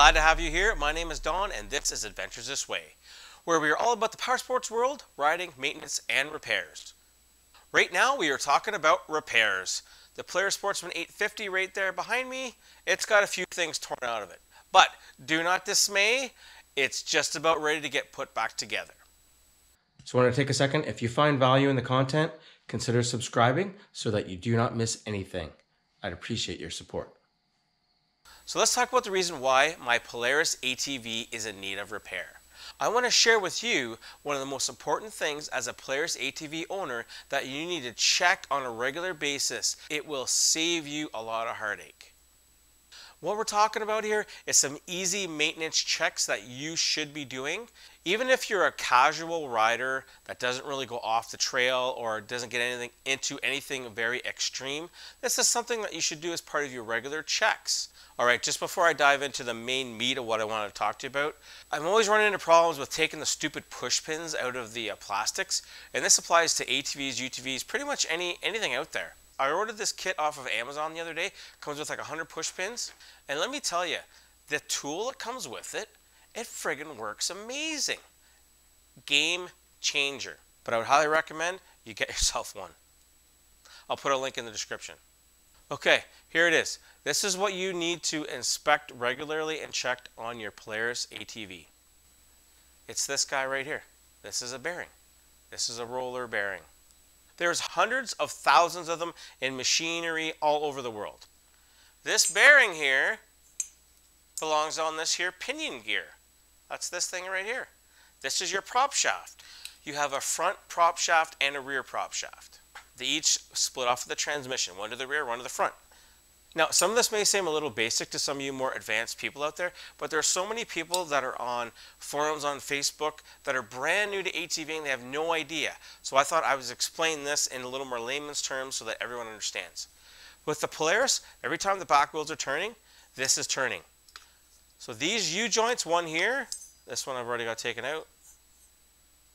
Glad to have you here. My name is Don and this is Adventures This Way, where we are all about the power sports world, riding, maintenance, and repairs. Right now we are talking about repairs. The Polaris Sportsman 850 right there behind me, it's got a few things torn out of it. But do not dismay, it's just about ready to get put back together. So I want to take a second. If you find value in the content, consider subscribing so that you do not miss anything. I'd appreciate your support. So let's talk about the reason why my Polaris ATV is in need of repair. I want to share with you one of the most important things as a Polaris ATV owner that you need to check on a regular basis. It will save you a lot of heartache. What we're talking about here is some easy maintenance checks that you should be doing. Even if you're a casual rider that doesn't really go off the trail or doesn't get anything into anything very extreme, this is something that you should do as part of your regular checks. All right, just before I dive into the main meat of what I want to talk to you about, I'm always running into problems with taking the stupid push pins out of the plastics, and this applies to ATVs, UTVs, pretty much anything out there. I ordered this kit off of Amazon the other day. It comes with like 100 push pins. And let me tell you, the tool that comes with it, it friggin' works amazing. Game changer. But I would highly recommend you get yourself one. I'll put a link in the description. Okay, here it is. This is what you need to inspect regularly and check on your Polaris ATV. It's this guy right here. This is a bearing. This is a roller bearing. There's hundreds of thousands of them in machinery all over the world. This bearing here belongs on this here pinion gear. That's this thing right here. This is your prop shaft. You have a front prop shaft and a rear prop shaft. They each split off of the transmission, one to the rear, one to the front. Now, some of this may seem a little basic to some of you more advanced people out there, but there are so many people that are on forums on Facebook that are brand new to ATVing and they have no idea. So I thought I would explain this in a little more layman's terms so that everyone understands. With the Polaris, every time the back wheels are turning, this is turning. So these U-joints, one here, this one I've already got taken out,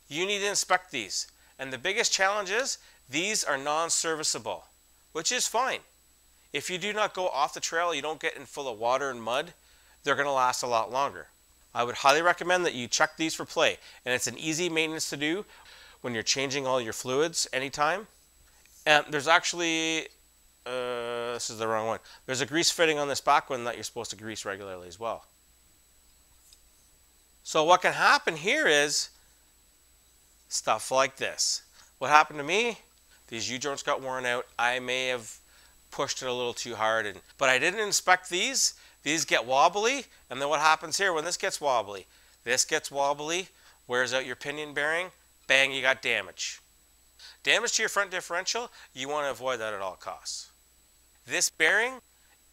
you need to inspect these. And the biggest challenge is these are non-serviceable, which is fine. If you do not go off the trail, you don't get in full of water and mud, they're going to last a lot longer. I would highly recommend that you check these for play. And it's an easy maintenance to do when you're changing all your fluids anytime. And there's actually, this is the wrong one. There's a grease fitting on this back one that you're supposed to grease regularly as well. So what can happen here is stuff like this. What happened to me? These U-joints got worn out. I may have pushed it a little too hard, but I didn't inspect these. These get wobbly, and then what happens here when this gets wobbly, wears out your pinion bearing, bang, you got damage. Damage to your front differential, you want to avoid that at all costs. This bearing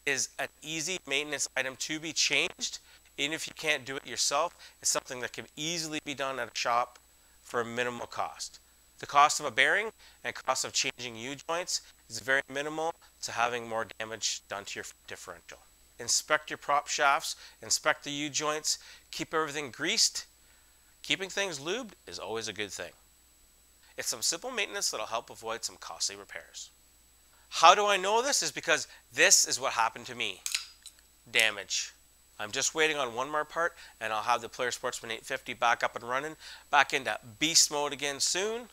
is an easy maintenance item to be changed, even if you can't do it yourself. It's something that can easily be done at a shop for a minimal cost. The cost of a bearing and cost of changing U-joints is very minimal to having more damage done to your differential. Inspect your prop shafts, inspect the U-joints, keep everything greased. Keeping things lubed is always a good thing. It's some simple maintenance that'll help avoid some costly repairs. How do I know this? Is because this is what happened to me. Damage. I'm just waiting on one more part and I'll have the Polaris Sportsman 850 back up and running, back into beast mode again soon.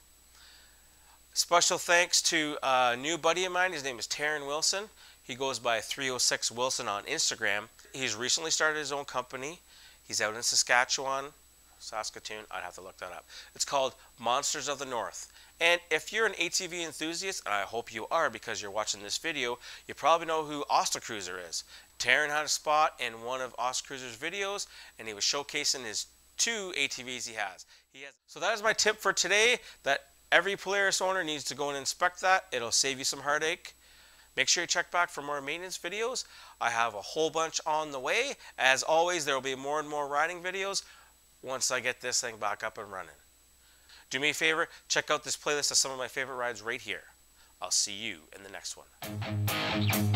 Special thanks to a new buddy of mine. His name is Taryn Wilson. He goes by 306 Wilson on Instagram. He's recently started his own company. He's out in Saskatchewan, Saskatoon. I'd have to look that up. It's called Monsters of the North. And if you're an ATV enthusiast, and I hope you are because you're watching this video, you probably know who OstaCruiser is. Taryn had a spot in one of OstaCruiser's videos, and he was showcasing his two ATVs he has. So that is my tip for today. That every Polaris owner needs to go and inspect that. It'll save you some heartache. Make sure you check back for more maintenance videos. I have a whole bunch on the way. As always, there will be more and more riding videos once I get this thing back up and running. Do me a favor, check out this playlist of some of my favorite rides right here. I'll see you in the next one.